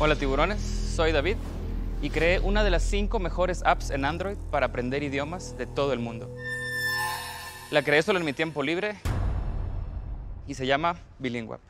Hola tiburones, soy David y creé una de las 5 mejores apps en Android para aprender idiomas de todo el mundo. La creé solo en mi tiempo libre y se llama Beelinguapp.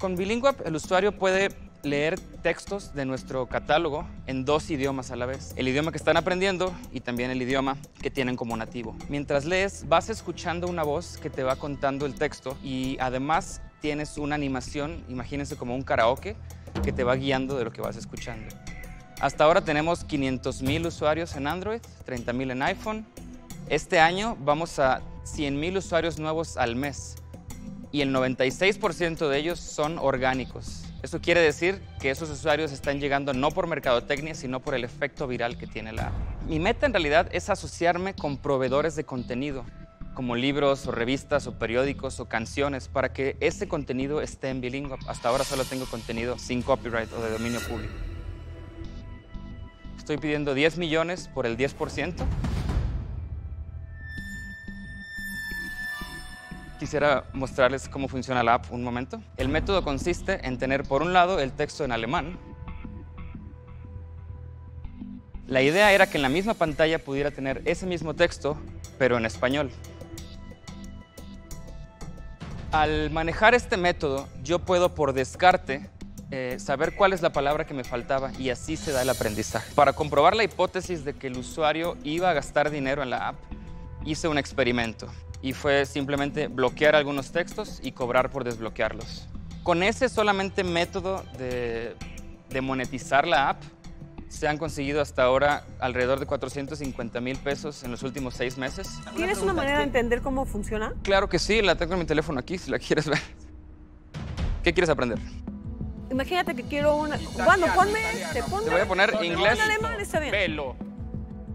Con Beelinguapp el usuario puede leer textos de nuestro catálogo en 2 idiomas a la vez. El idioma que están aprendiendo y también el idioma que tienen como nativo. Mientras lees, vas escuchando una voz que te va contando el texto y además tienes una animación, imagínense como un karaoke, que te va guiando de lo que vas escuchando. Hasta ahora tenemos 500,000 usuarios en Android, 30,000 en iPhone. Este año vamos a 100,000 usuarios nuevos al mes y el 96% de ellos son orgánicos. Eso quiere decir que esos usuarios están llegando no por mercadotecnia, sino por el efecto viral que tiene la app. Mi meta en realidad es asociarme con proveedores de contenido, como libros o revistas o periódicos o canciones, para que ese contenido esté en Beelinguapp. Hasta ahora solo tengo contenido sin copyright o de dominio público. Estoy pidiendo 10 millones por el 10%. Quisiera mostrarles cómo funciona la app un momento. El método consiste en tener, por un lado, el texto en alemán. La idea era que en la misma pantalla pudiera tener ese mismo texto, pero en español. Al manejar este método, yo puedo, por descarte, saber cuál es la palabra que me faltaba y así se da el aprendizaje. Para comprobar la hipótesis de que el usuario iba a gastar dinero en la app, hice un experimento. Y fue simplemente bloquear algunos textos y cobrar por desbloquearlos. Con ese solamente método de monetizar la app, se han conseguido hasta ahora alrededor de 450,000 pesos en los últimos 6 meses. ¿Tienes una manera de entender cómo funciona? Claro que sí, la tengo en mi teléfono aquí, si la quieres ver. ¿Qué quieres aprender? Imagínate que quiero una... Bueno, ponme... Te voy a poner inglés. Alemán está bien. Pelo.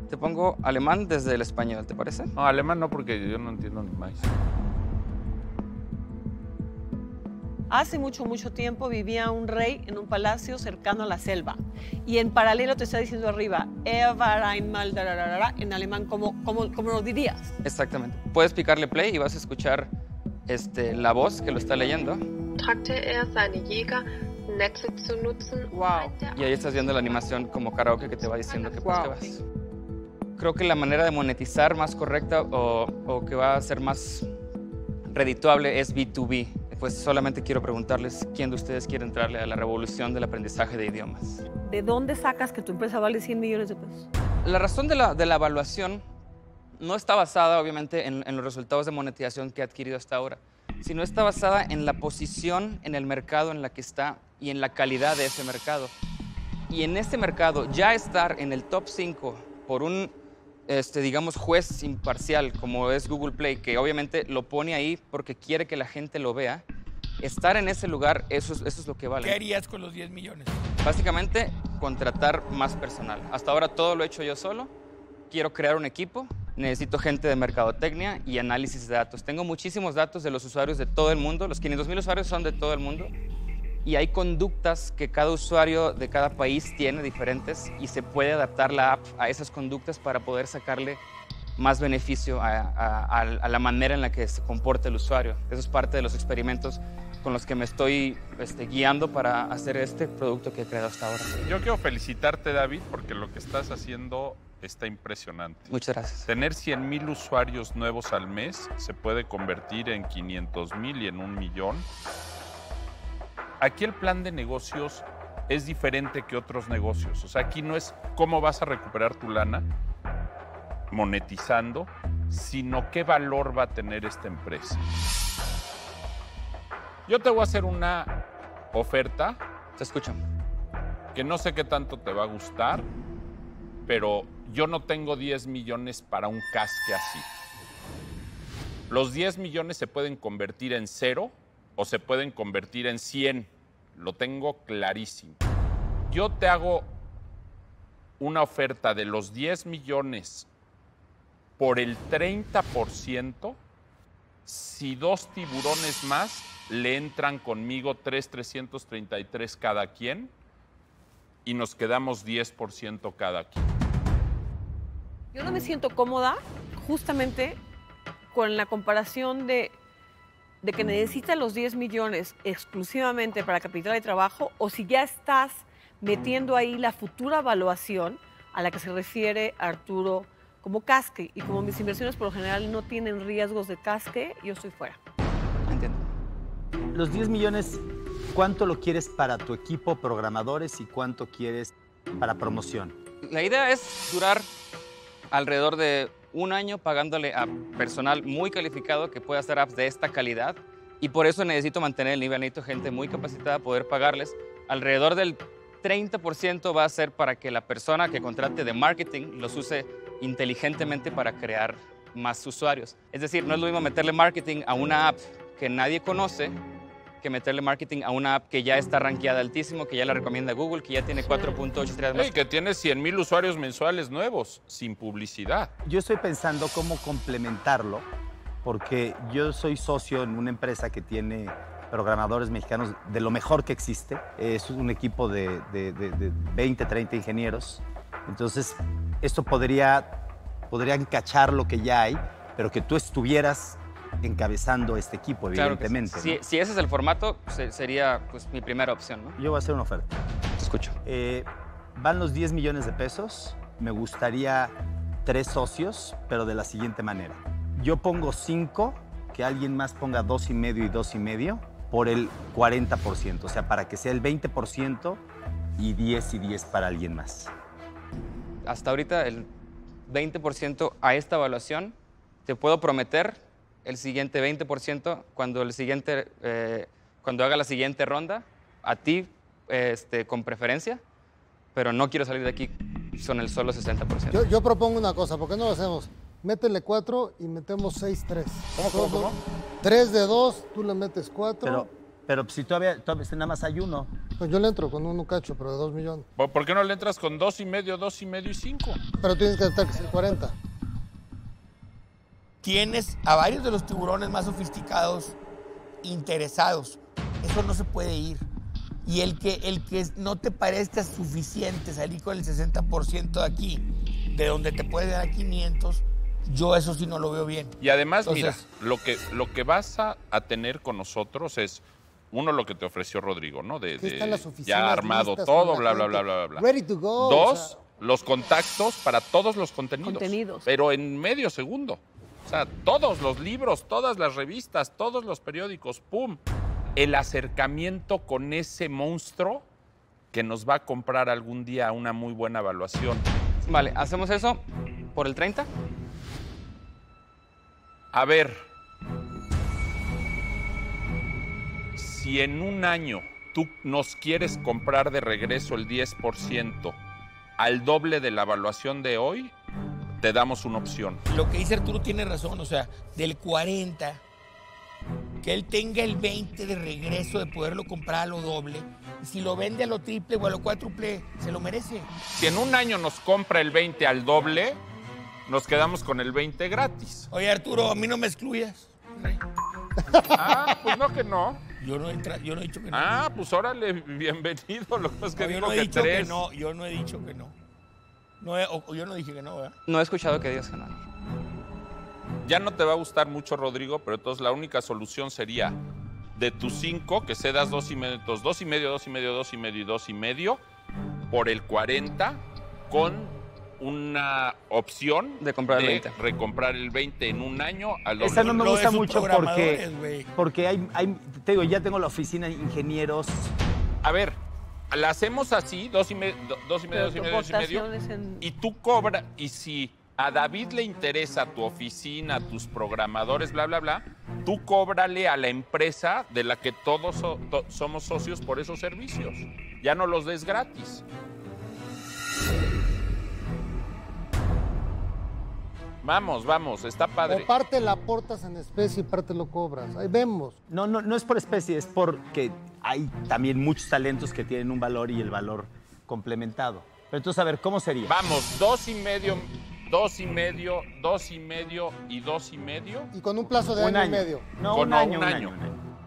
Te pongo alemán desde el español, ¿te parece? No, alemán no, porque yo no entiendo ni más. Hace mucho, mucho tiempo vivía un rey en un palacio cercano a la selva. Y en paralelo te está diciendo arriba, "Ever einmal", en alemán, ¿cómo lo dirías? Exactamente. Puedes picarle play y vas a escuchar la voz que lo está leyendo. Wow. Y ahí estás viendo la animación como karaoke que te va diciendo que pues, wow, que vas. Creo que la manera de monetizar más correcta o que va a ser más redituable es B2B. Pues solamente quiero preguntarles quién de ustedes quiere entrarle a la revolución del aprendizaje de idiomas. ¿De dónde sacas que tu empresa vale 100 millones de pesos? La razón de la evaluación no está basada, obviamente, en los resultados de monetización que ha adquirido hasta ahora, sino está basada en la posición en el mercado en la que está y en la calidad de ese mercado. Y en este mercado ya estar en el top 5 por un digamos, juez imparcial, como es Google Play, que obviamente lo pone ahí porque quiere que la gente lo vea, estar en ese lugar, eso es lo que vale. ¿Qué harías con los 10 millones? Básicamente, contratar más personal. Hasta ahora todo lo he hecho yo solo. Quiero crear un equipo. Necesito gente de mercadotecnia y análisis de datos. Tengo muchísimos datos de los usuarios de todo el mundo. Los 500,000 usuarios son de todo el mundo. Y hay conductas que cada usuario de cada país tiene diferentes y se puede adaptar la app a esas conductas para poder sacarle más beneficio a la manera en la que se comporta el usuario. Eso es parte de los experimentos con los que me estoy guiando para hacer este producto que he creado hasta ahora. Yo quiero felicitarte, David, porque lo que estás haciendo está impresionante. Muchas gracias. Tener 100,000 usuarios nuevos al mes se puede convertir en 500,000 y en 1,000,000. Aquí el plan de negocios es diferente que otros negocios. O sea, aquí no es cómo vas a recuperar tu lana monetizando, sino qué valor va a tener esta empresa. Yo te voy a hacer una oferta. Te escucho. Que no sé qué tanto te va a gustar, pero yo no tengo 10 millones para un casque así. Los 10 millones se pueden convertir en 0 o se pueden convertir en 100. Lo tengo clarísimo. Yo te hago una oferta de los 10 millones por el 30% si 2 tiburones más le entran conmigo 3,333 cada quien y nos quedamos 10% cada quien. Yo no me siento cómoda justamente con la comparación de de que necesitas los 10 millones exclusivamente para capital de trabajo o si ya estás metiendo ahí la futura evaluación a la que se refiere Arturo como casque. Y como mis inversiones por lo general no tienen riesgos de casque, yo estoy fuera. Entiendo. Los 10 millones, ¿cuánto lo quieres para tu equipo, programadores, y cuánto quieres para promoción? La idea es durar alrededor de un año pagándole a personal muy calificado que pueda hacer apps de esta calidad, y por eso necesito mantener el nivel, necesito gente muy capacitada, poder pagarles. Alrededor del 30% va a ser para que la persona que contrate de marketing los use inteligentemente para crear más usuarios. Es decir, no es lo mismo meterle marketing a una app que nadie conoce que meterle marketing a una app que ya está rankeada altísimo, que ya la recomienda Google, que ya tiene 4.8 estrellas más. Y que tiene 100,000 usuarios mensuales nuevos, sin publicidad. Yo estoy pensando cómo complementarlo, porque yo soy socio en una empresa que tiene programadores mexicanos de lo mejor que existe. Es un equipo de 20, 30 ingenieros. Entonces, esto podría encachar lo que ya hay, pero que tú estuvieras encabezando este equipo, evidentemente. Claro que sí. ¿No? Si ese es el formato, sería pues, mi primera opción, ¿no? Yo voy a hacer una oferta. Te escucho. Van los 10 millones de pesos. Me gustaría 3 socios, pero de la siguiente manera. Yo pongo 5, que alguien más ponga 2,5 y 2,5 por el 40%. O sea, para que sea el 20% y 10 y 10 para alguien más. Hasta ahorita el 20% a esta evaluación, te puedo prometer el siguiente 20%, cuando haga la siguiente ronda, a ti con preferencia, pero no quiero salir de aquí con el solo 60%. Yo propongo una cosa, ¿por qué no lo hacemos? Métele 4 y metemos 6, 3. ¿Cómo? 3 de 2, tú le metes 4. Pero si todavía nada más hay uno. Pues yo le entro con uno cacho, pero de 2 millones. ¿Por qué no le entras con 2,5, 2,5 y 5? Pero tienes que estar 40. Tienes a varios de los tiburones más sofisticados interesados. Eso no se puede ir. Y el que no te parezca suficiente salir con el 60% de aquí, de donde te puede dar 500, yo eso sí no lo veo bien. Y además, entonces, mira, lo que vas a tener con nosotros es, uno, lo que te ofreció Rodrigo, ¿no? Ya armado todo, bla, bla, bla, bla, bla. Ready to go. Dos, los contactos para todos los contenidos. Pero en medio segundo. O sea, todos los libros, todas las revistas, todos los periódicos, ¡pum! El acercamiento con ese monstruo que nos va a comprar algún día una muy buena evaluación. Vale, ¿hacemos eso por el 30? A ver, si en un año tú nos quieres comprar de regreso el 10% al doble de la evaluación de hoy, te damos una opción. Lo que dice Arturo tiene razón, o sea, del 40, que él tenga el 20 de regreso de poderlo comprar a lo doble, y si lo vende a lo triple o a lo cuádruple, se lo merece. Si en un año nos compra el 20 al doble, nos quedamos con el 20 gratis. Oye, Arturo, a mí no me excluyas. Ah, pues no que no. Yo no he dicho que no. Ah, pues órale, bienvenido. Lo que pasa es que digo que 3. Yo no he dicho que no. Yo no dije que no, ¿verdad? No he escuchado que digas que no. Ya no te va a gustar mucho, Rodrigo, pero entonces la única solución sería de tus 5, que cedas 2,5, 2,5, 2,5, 2,5 y 2,5 por el 40 con una opción de recomprar el 20 en un año. Esa no me gusta mucho porque hay, te digo, ya tengo la oficina de ingenieros. A ver, la hacemos así, 2,5, 2,5, 2,5, 2,5. Y tú cobras, y si a David le interesa tu oficina, tus programadores, bla, bla, bla, tú cóbrale a la empresa de la que todos somos socios por esos servicios. Ya no los des gratis. Vamos, está padre. O parte la aportas en especie y parte lo cobras. Ahí vemos. No es por especie, es porque hay también muchos talentos que tienen un valor y el valor complementado. Pero entonces, a ver, ¿cómo sería? Vamos, 2,5, 2,5, 2,5 y 2,5. Y con un plazo de año y medio. No, un año.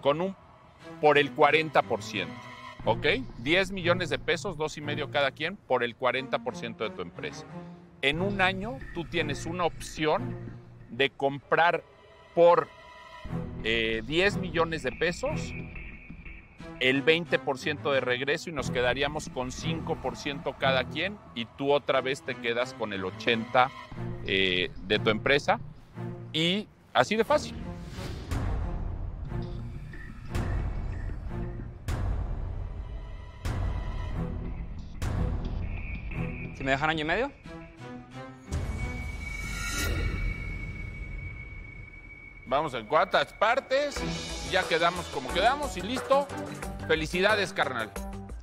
Con un por el 40%. ¿Ok? 10 millones de pesos, 2,5 cada quien, por el 40% de tu empresa. En un año, tú tienes una opción de comprar por $10 millones de pesos, el 20% de regreso, y nos quedaríamos con 5% cada quien, y tú otra vez te quedas con el 80% de tu empresa, y así de fácil. ¿Si me dejan año y medio? Vamos en cuantas partes, ya quedamos como quedamos y listo. Felicidades, carnal.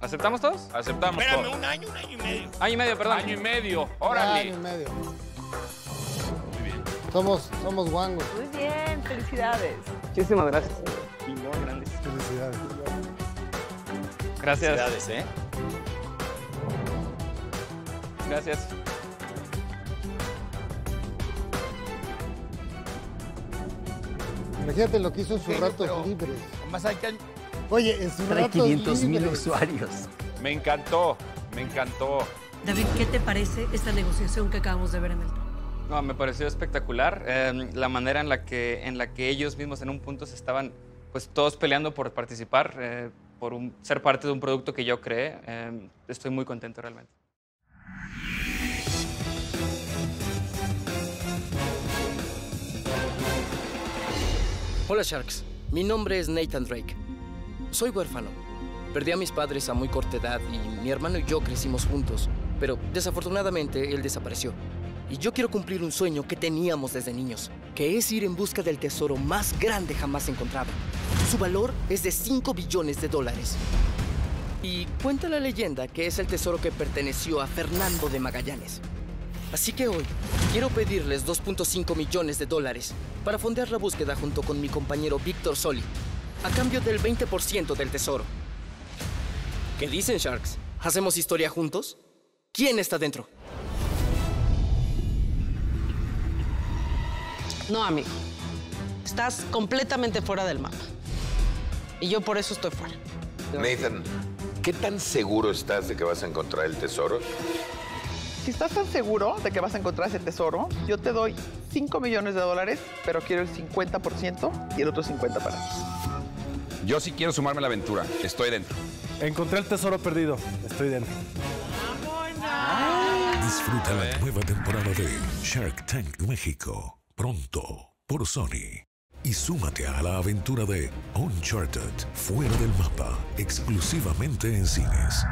¿Aceptamos todos? Aceptamos. Espérame, todos. Espérame, un año y medio. Año y medio, perdón. Año y medio, órale. Año y medio. Muy bien. Somos guangos. Muy bien, felicidades. Muchísimas gracias. Millón, grandes. Felicidades. Gracias. Felicidades, ¿eh? Gracias. Imagínate lo que hizo en sus ratos libres. Más allá... Oye, en sus ratos libres. 500,000 usuarios. Me encantó, me encantó. David, ¿qué te parece esta negociación que acabamos de ver en el top? No, me pareció espectacular. La manera en la que ellos mismos en un punto se estaban, pues, todos peleando por participar, por ser parte de un producto que yo creé. Estoy muy contento realmente. Hola, Sharks. Mi nombre es Nathan Drake. Soy huérfano. Perdí a mis padres a muy corta edad y mi hermano y yo crecimos juntos, pero desafortunadamente él desapareció. Y yo quiero cumplir un sueño que teníamos desde niños, que es ir en busca del tesoro más grande jamás encontrado. Su valor es de $5 billones. Y cuenta la leyenda que es el tesoro que perteneció a Fernando de Magallanes. Así que hoy quiero pedirles $2.5 millones para fondear la búsqueda junto con mi compañero Víctor Soli, a cambio del 20% del tesoro. ¿Qué dicen, Sharks? ¿Hacemos historia juntos? ¿Quién está dentro? No, amigo. Estás completamente fuera del mapa. Y yo por eso estoy fuera. Nathan, ¿qué tan seguro estás de que vas a encontrar el tesoro? Si estás tan seguro de que vas a encontrar ese tesoro, yo te doy $5 millones, pero quiero el 50% y el otro 50% para ti. Yo sí quiero sumarme a la aventura. Estoy dentro. Encontré el tesoro perdido. Estoy dentro. ¡Vámonos! Disfruta la nueva temporada de Shark Tank México. Pronto, por Sony. Y súmate a la aventura de Uncharted, fuera del mapa, exclusivamente en cines.